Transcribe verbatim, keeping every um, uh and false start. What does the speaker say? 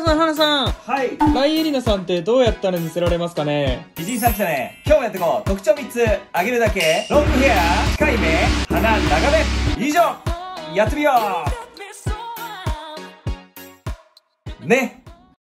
花さん、花さん、はい、ライエリナさんってどうやったら見せられますかね。美人さん来たね。今日もやっていこう。特徴みっつあげるだけ。ロングヘア、深い目、鼻長め。以上、やってみようね。